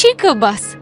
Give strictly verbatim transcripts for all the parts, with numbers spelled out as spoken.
Chico Bus.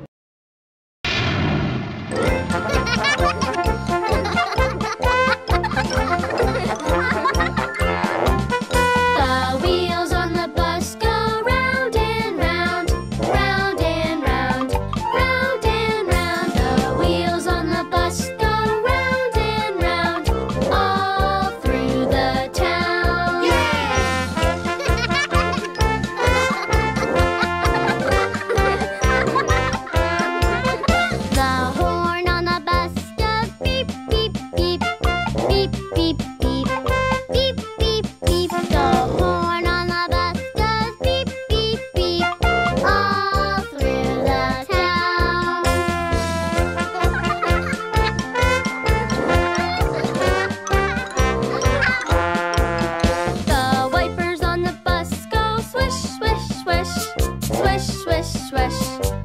Swish, swish, swish.